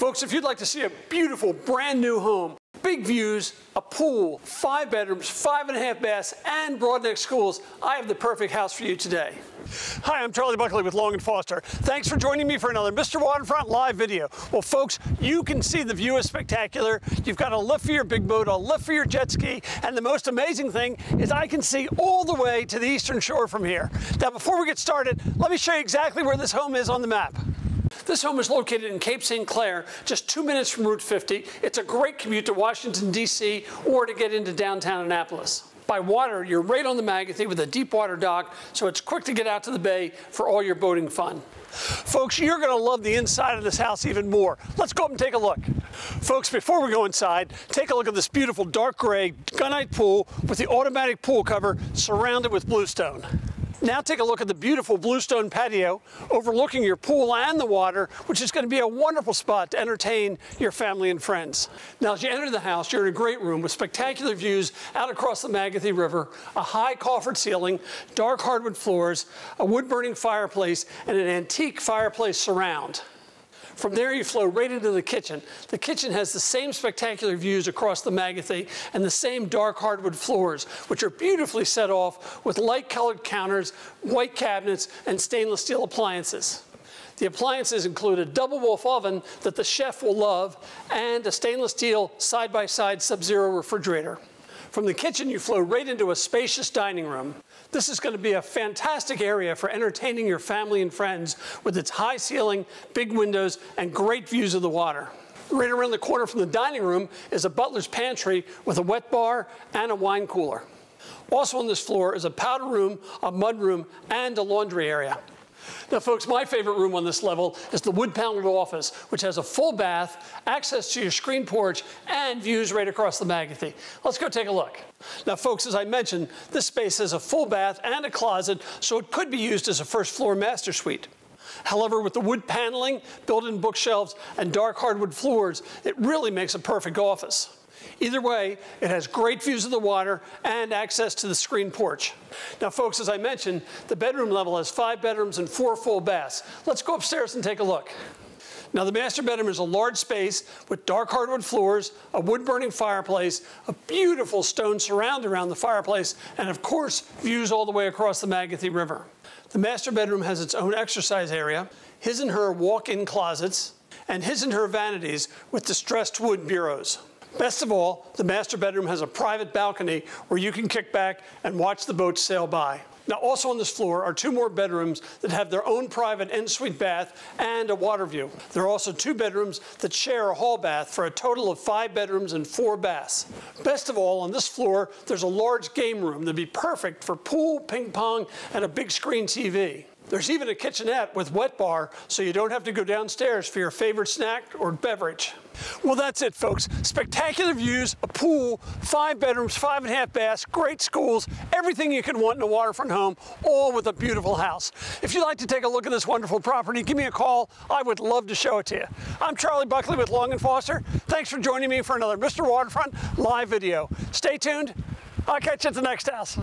Folks, if you'd like to see a beautiful brand new home, big views, a pool, 5 bedrooms, 5.5 baths, and broad-neck schools, I have the perfect house for you today. Hi, I'm Charlie Buckley with Long & Foster. Thanks for joining me for another Mr. Waterfront live video. Well, folks, you can see the view is spectacular. You've got a lift for your big boat, a lift for your jet ski, and the most amazing thing is I can see all the way to the Eastern Shore from here. Now, before we get started, let me show you exactly where this home is on the map. This home is located in Cape St. Clair, just 2 minutes from Route 50. It's a great commute to Washington, D.C., or to get into downtown Annapolis. By water, you're right on the Magothy with a deep water dock, so it's quick to get out to the bay for all your boating fun. Folks, you're going to love the inside of this house even more. Let's go up and take a look. Folks, before we go inside, take a look at this beautiful dark gray gunite pool with the automatic pool cover surrounded with bluestone. Now take a look at the beautiful bluestone patio overlooking your pool and the water, which is going to be a wonderful spot to entertain your family and friends. Now as you enter the house, you're in a great room with spectacular views out across the Magothy River, a high coffered ceiling, dark hardwood floors, a wood-burning fireplace, and an antique fireplace surround. From there, you flow right into the kitchen. The kitchen has the same spectacular views across the Magothy and the same dark hardwood floors, which are beautifully set off with light-colored counters, white cabinets, and stainless steel appliances. The appliances include a double Wolf oven that the chef will love and a stainless steel side-by-side Sub-Zero refrigerator. From the kitchen, you flow right into a spacious dining room. This is going to be a fantastic area for entertaining your family and friends with its high ceiling, big windows, and great views of the water. Right around the corner from the dining room is a butler's pantry with a wet bar and a wine cooler. Also on this floor is a powder room, a mud room, and a laundry area. Now, folks, my favorite room on this level is the wood-paneled office, which has a full bath, access to your screen porch, and views right across the Magothy. Let's go take a look. Now, folks, as I mentioned, this space has a full bath and a closet, so it could be used as a first-floor master suite. However, with the wood paneling, built-in bookshelves, and dark hardwood floors, it really makes a perfect office. Either way, it has great views of the water and access to the screen porch. Now, folks, as I mentioned, the bedroom level has 5 bedrooms and 4 full baths. Let's go upstairs and take a look. Now, the master bedroom is a large space with dark hardwood floors, a wood-burning fireplace, a beautiful stone surround around the fireplace, and, of course, views all the way across the Magothy River. The master bedroom has its own exercise area, his and her walk-in closets, and his and her vanities with distressed wood bureaus. Best of all, the master bedroom has a private balcony where you can kick back and watch the boats sail by. Now, also on this floor are 2 more bedrooms that have their own private ensuite bath and a water view. There are also 2 bedrooms that share a hall bath for a total of 5 bedrooms and 4 baths. Best of all, on this floor, there's a large game room that'd be perfect for pool, ping pong, and a big screen TV. There's even a kitchenette with wet bar, so you don't have to go downstairs for your favorite snack or beverage. Well, that's it, folks. Spectacular views, a pool, 5 bedrooms, 5.5 baths, great schools, everything you could want in a waterfront home, all with a beautiful house. If you'd like to take a look at this wonderful property, give me a call. I would love to show it to you. I'm Charlie Buckley with Long & Foster. Thanks for joining me for another Mr. Waterfront live video. Stay tuned. I'll catch you at the next house.